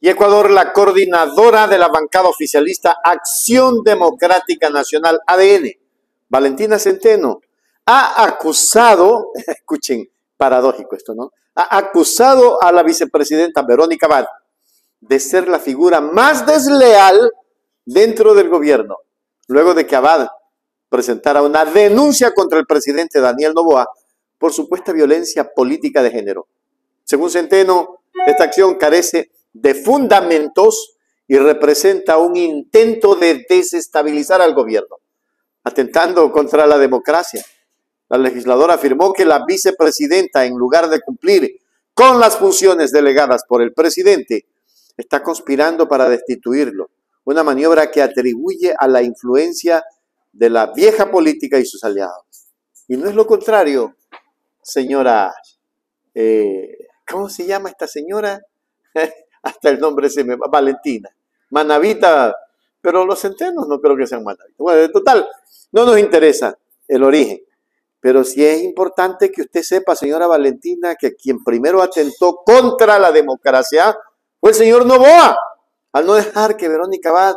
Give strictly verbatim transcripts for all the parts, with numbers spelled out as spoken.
y Ecuador, la coordinadora de la bancada oficialista Acción Democrática Nacional, A D N, Valentina Centeno, ha acusado, escuchen, paradójico esto, ¿no? Ha acusado a la vicepresidenta Verónica Abad de ser la figura más desleal dentro del gobierno, luego de que Abad presentara una denuncia contra el presidente Daniel Noboa por supuesta violencia política de género. Según Centeno, esta acción carece de fundamentos y representa un intento de desestabilizar al gobierno, atentando contra la democracia. La legisladora afirmó que la vicepresidenta, en lugar de cumplir con las funciones delegadas por el presidente, está conspirando para destituirlo, una maniobra que atribuye a la influencia de la vieja política y sus aliados. Y no es lo contrario, señora, eh, ¿cómo se llama esta señora? Hasta el nombre se me va, Valentina, Manavita, pero los Centenos no creo que sean Manavita. Bueno, en total, no nos interesa el origen, pero sí es importante que usted sepa, señora Valentina, que quien primero atentó contra la democracia fue el señor Noboa, al no dejar que Verónica Abad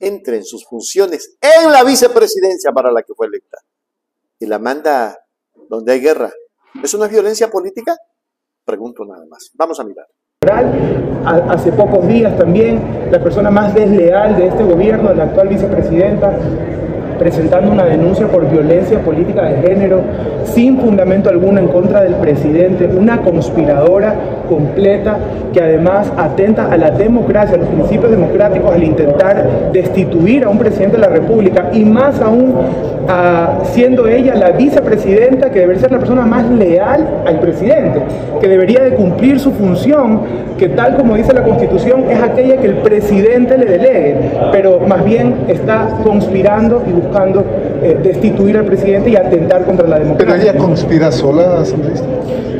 entre en sus funciones en la vicepresidencia para la que fue electa. Y la manda donde hay guerra. ¿Eso no es violencia política? Pregunto nada más. Vamos a mirar. Hace pocos días también la persona más desleal de este gobierno, la actual vicepresidenta, presentando una denuncia por violencia política de género sin fundamento alguno en contra del presidente, una conspiradora completa que además atenta a la democracia, a los principios democráticos al intentar destituir a un presidente de la República y más aún a, siendo ella la vicepresidenta que debería ser la persona más leal al presidente, que debería de cumplir su función, que tal como dice la Constitución es aquella que el presidente le delegue, pero más bien está conspirando y buscando buscando eh, destituir al presidente y atentar contra la democracia. ¿Pero ella conspira sola, Sandrista?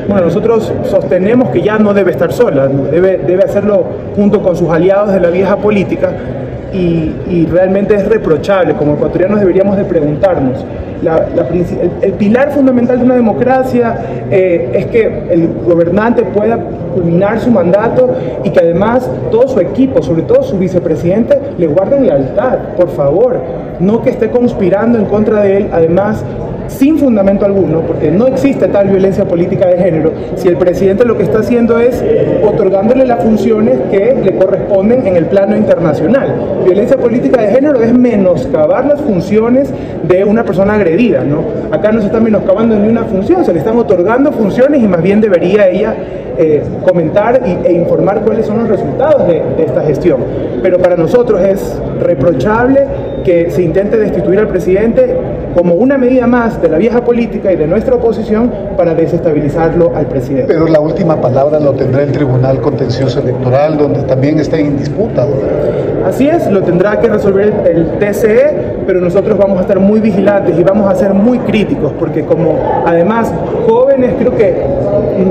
Bueno, nosotros sostenemos que ya no debe estar sola, ¿no? debe, debe hacerlo junto con sus aliados de la vieja política y, y realmente es reprochable. Como ecuatorianos deberíamos de preguntarnos, la, la, el, el pilar fundamental de una democracia eh, es que el gobernante pueda culminar su mandato y que además todo su equipo, sobre todo su vicepresidente, le guarden lealtad, por favor, no que esté conspirando en contra de él, además sin fundamento alguno, porque no existe tal violencia política de género, si el presidente lo que está haciendo es otorgándole las funciones que le corresponden en el plano internacional. Violencia política de género es menoscabar las funciones de una persona agredida, ¿no? Acá no se está menoscabando ni una función, se le están otorgando funciones y más bien debería ella eh, comentar y, e informar cuáles son los resultados de, de esta gestión. Pero para nosotros es reprochable que se intente destituir al presidente como una medida más de la vieja política y de nuestra oposición para desestabilizarlo al presidente. Pero la última palabra lo tendrá el Tribunal Contencioso Electoral, donde también está en disputa. Así es, lo tendrá que resolver el T C E, pero nosotros vamos a estar muy vigilantes y vamos a ser muy críticos, porque como además jóvenes creo que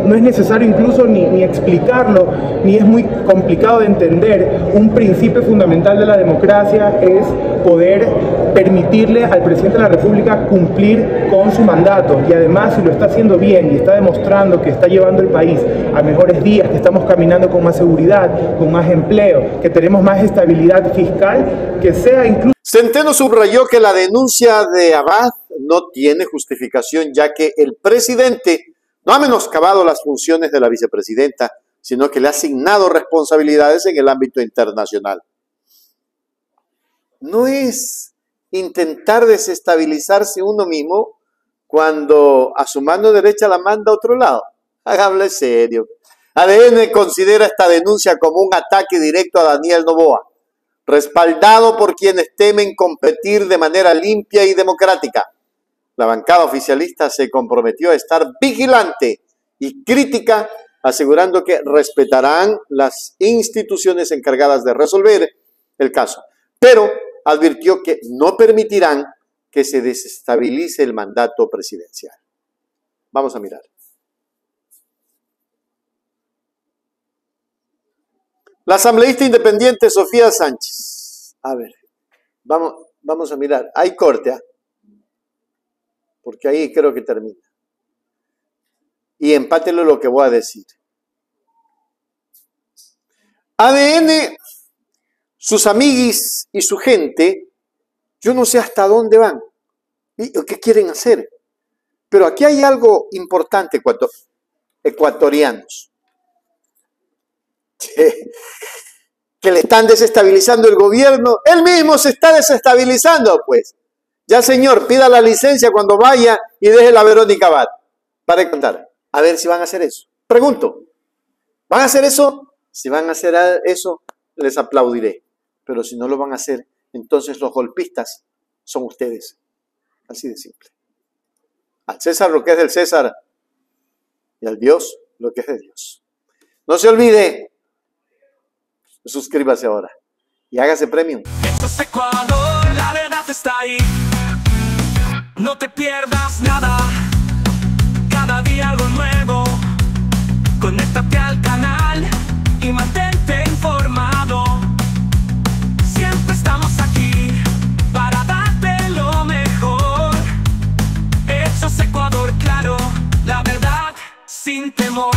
no es necesario incluso ni, ni explicarlo, ni es muy complicado de entender. Un principio fundamental de la democracia es poder permitirle al presidente de la República cumplir con su mandato, y además si lo está haciendo bien y está demostrando que está llevando el país a mejores días, que estamos caminando con más seguridad, con más empleo, que tenemos más estabilidad fiscal, que sea incluso... Centeno subrayó que la denuncia de Abad no tiene justificación, ya que el presidente no ha menoscabado las funciones de la vicepresidenta, sino que le ha asignado responsabilidades en el ámbito internacional. No es intentar desestabilizarse uno mismo cuando a su mano derecha la manda a otro lado. Háganle serio. A D N considera esta denuncia como un ataque directo a Daniel Noboa, respaldado por quienes temen competir de manera limpia y democrática. La bancada oficialista se comprometió a estar vigilante y crítica, asegurando que respetarán las instituciones encargadas de resolver el caso, pero advirtió que no permitirán que se desestabilice el mandato presidencial. Vamos a mirar. La asambleísta independiente Sofía Sánchez. A ver, vamos, vamos a mirar. Hay corte, ¿eh? Porque ahí creo que termina. Y empátelo lo que voy a decir. A D N, sus amiguis y su gente, yo no sé hasta dónde van y qué quieren hacer. Pero aquí hay algo importante, ecuatorianos, que, que le están desestabilizando el gobierno. Él mismo se está desestabilizando, pues. Ya, señor, pida la licencia cuando vaya y deje la Verónica Abad para contar. A ver si van a hacer eso. Pregunto, ¿van a hacer eso? Si van a hacer eso, les aplaudiré. Pero si no lo van a hacer, entonces los golpistas son ustedes. Así de simple. Al César lo que es del César y al Dios lo que es de Dios. No se olvide, suscríbase ahora y hágase premium. Esto es Ecuador, la verdad está ahí. No te pierdas nada, cada día algo nuevo. Conéctate al canal y mantente informado. Siempre estamos aquí para darte lo mejor. Hechos Ecuador, claro, la verdad sin temor.